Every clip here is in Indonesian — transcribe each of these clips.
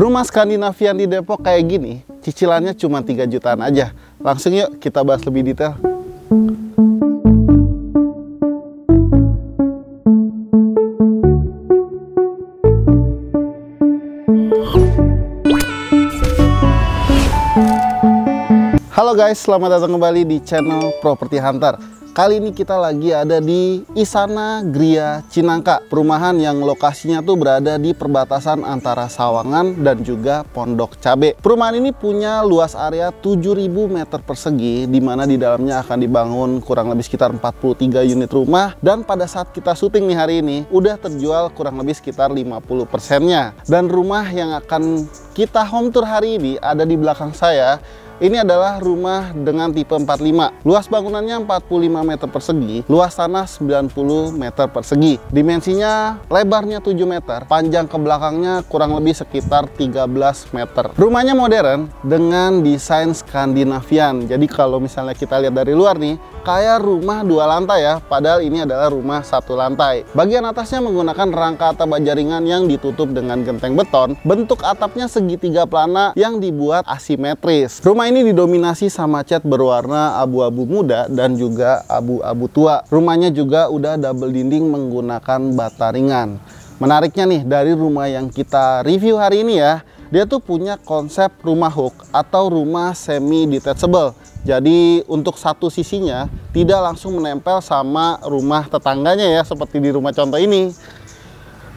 Rumah Skandinavian di Depok kayak gini, cicilannya cuma 3 jutaan aja. Langsung yuk kita bahas lebih detail. Halo guys, selamat datang kembali di channel Properti Hunter. Kali ini kita lagi ada di Isana Griya Cinangka, perumahan yang lokasinya tuh berada di perbatasan antara Sawangan dan juga Pondok Cabe. Perumahan ini punya luas area 7.000 meter persegi, di mana di dalamnya akan dibangun kurang lebih sekitar 43 unit rumah, dan pada saat kita syuting nih hari ini udah terjual kurang lebih sekitar 50%-nya. Dan rumah yang akan kita home tour hari ini ada di belakang saya. Ini adalah rumah dengan tipe 45. Luas bangunannya 45 meter persegi, luas tanah 90 meter persegi. Dimensinya lebarnya 7 meter, panjang ke belakangnya kurang lebih sekitar 13 meter. Rumahnya modern dengan desain Skandinavian. Jadi kalau misalnya kita lihat dari luar nih, kayak rumah 2 lantai ya, padahal ini adalah rumah 1 lantai. Bagian atasnya menggunakan rangka atap bajaringan yang ditutup dengan genteng beton. Bentuk atapnya segitiga plana yang dibuat asimetris. Rumah ini didominasi sama cat berwarna abu-abu muda dan juga abu-abu tua. Rumahnya juga udah double dinding menggunakan bata ringan. Menariknya nih, dari rumah yang kita review hari ini ya, dia tuh punya konsep rumah hook atau rumah semi detachable. Jadi untuk satu sisinya tidak langsung menempel sama rumah tetangganya ya, seperti di rumah contoh ini.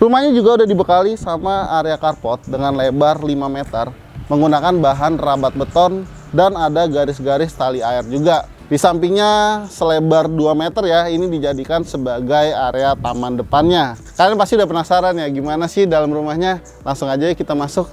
Rumahnya juga udah dibekali sama area carport dengan lebar 5 meter menggunakan bahan rabat beton, dan ada garis-garis tali air juga. Di sampingnya selebar 2 meter ya, ini dijadikan sebagai area taman depannya. Kalian pasti udah penasaran ya, gimana sih dalam rumahnya? Langsung aja kita masuk.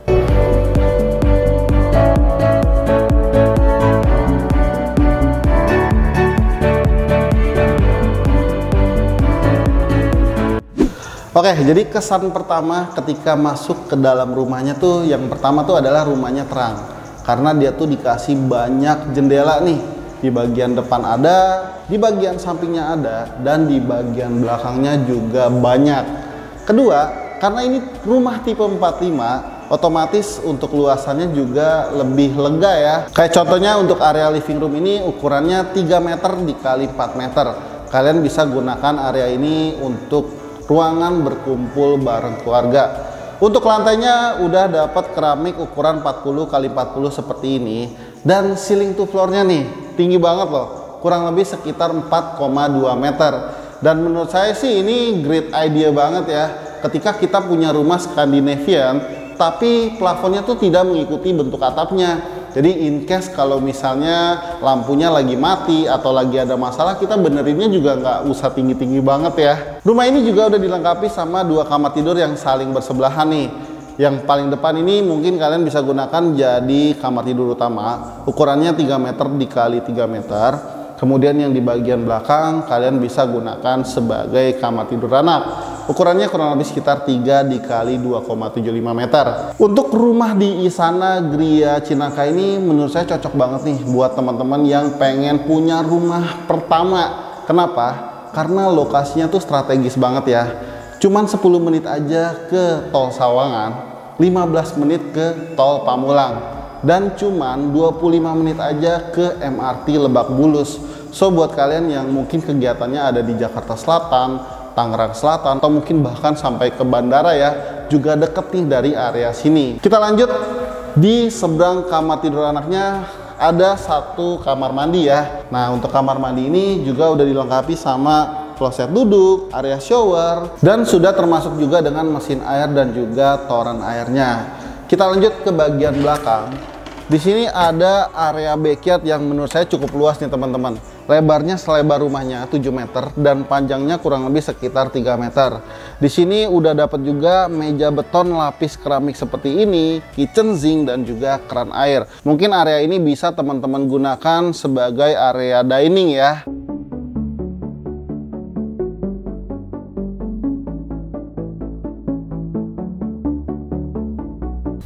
Oke, jadi kesan pertama ketika masuk ke dalam rumahnya tuh, yang pertama tuh adalah rumahnya terang. Karena dia tuh dikasih banyak jendela nih. Di bagian depan ada, di bagian sampingnya ada, dan di bagian belakangnya juga banyak. Kedua, karena ini rumah tipe 45, otomatis untuk luasannya juga lebih lega ya. Kayak contohnya untuk area living room ini ukurannya 3 meter dikali 4 meter. Kalian bisa gunakan area ini untuk ruangan berkumpul bareng keluarga. Untuk lantainya udah dapat keramik ukuran 40x40 seperti ini, dan ceiling to floornya nih tinggi banget loh, kurang lebih sekitar 4,2 meter. Dan menurut saya sih ini great idea banget ya, ketika kita punya rumah Skandinavian tapi plafonnya tuh tidak mengikuti bentuk atapnya. Jadi in case kalau misalnya lampunya lagi mati atau lagi ada masalah, kita benerinnya juga nggak usah tinggi-tinggi banget ya. Rumah ini juga udah dilengkapi sama 2 kamar tidur yang saling bersebelahan nih. Yang paling depan ini mungkin kalian bisa gunakan jadi kamar tidur utama. Ukurannya 3 meter dikali 3 meter. Kemudian yang di bagian belakang kalian bisa gunakan sebagai kamar tidur anak. Ukurannya kurang lebih sekitar 3 dikali 2,75 meter. Untuk rumah di Isana Griya Cinangka ini menurut saya cocok banget nih buat teman-teman yang pengen punya rumah pertama. Kenapa? Karena lokasinya tuh strategis banget ya. Cuman 10 menit aja ke tol Sawangan, 15 menit ke tol Pamulang, dan cuman 25 menit aja ke MRT Lebak Bulus. So buat kalian yang mungkin kegiatannya ada di Jakarta Selatan, Tangerang Selatan, atau mungkin bahkan sampai ke bandara ya, juga deket nih dari area sini. Kita lanjut, di seberang kamar tidur anaknya ada 1 kamar mandi ya. Nah untuk kamar mandi ini juga udah dilengkapi sama kloset duduk, area shower, dan sudah termasuk juga dengan mesin air dan juga toren airnya. Kita lanjut ke bagian belakang. Di sini ada area backyard yang menurut saya cukup luas nih teman-teman. Lebarnya selebar rumahnya 7 meter dan panjangnya kurang lebih sekitar 3 meter. Di sini udah dapat juga meja beton lapis keramik seperti ini, kitchen sink, dan juga keran air. Mungkin area ini bisa teman-teman gunakan sebagai area dining ya.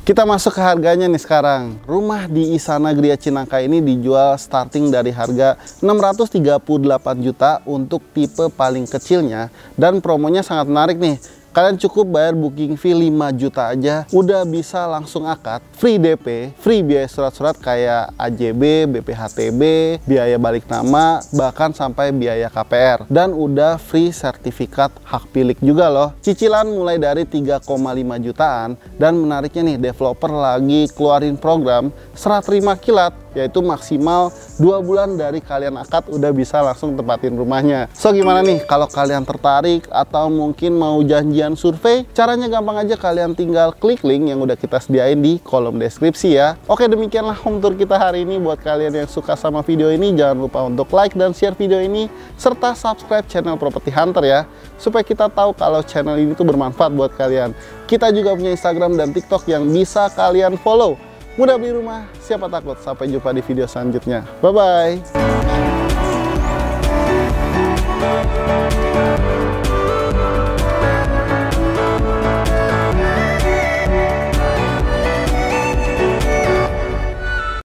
Kita masuk ke harganya nih sekarang. Rumah di Isana Griya Cinangka ini dijual starting dari harga 638 juta untuk tipe paling kecilnya, dan promonya sangat menarik nih. Kalian cukup bayar booking fee 5 juta aja, udah bisa langsung akad, free DP, free biaya surat-surat kayak AJB, BPHTB, biaya balik nama, bahkan sampai biaya KPR. Dan udah free sertifikat hak milik juga loh. Cicilan mulai dari 3,5 jutaan dan menariknya nih, developer lagi keluarin program serah terima kilat, yaitu maksimal 2 bulan dari kalian akad udah bisa langsung tempatin rumahnya. So gimana nih kalau kalian tertarik atau mungkin mau janjian survei? Caranya gampang aja, kalian tinggal klik link yang udah kita sediain di kolom deskripsi ya. Oke, demikianlah home tour kita hari ini. Buat kalian yang suka sama video ini, jangan lupa untuk like dan share video ini serta subscribe channel Properti Hunter ya, supaya kita tahu kalau channel ini tuh bermanfaat buat kalian. Kita juga punya Instagram dan TikTok yang bisa kalian follow. Mudah beli rumah, siapa takut? Sampai jumpa di video selanjutnya. Bye-bye.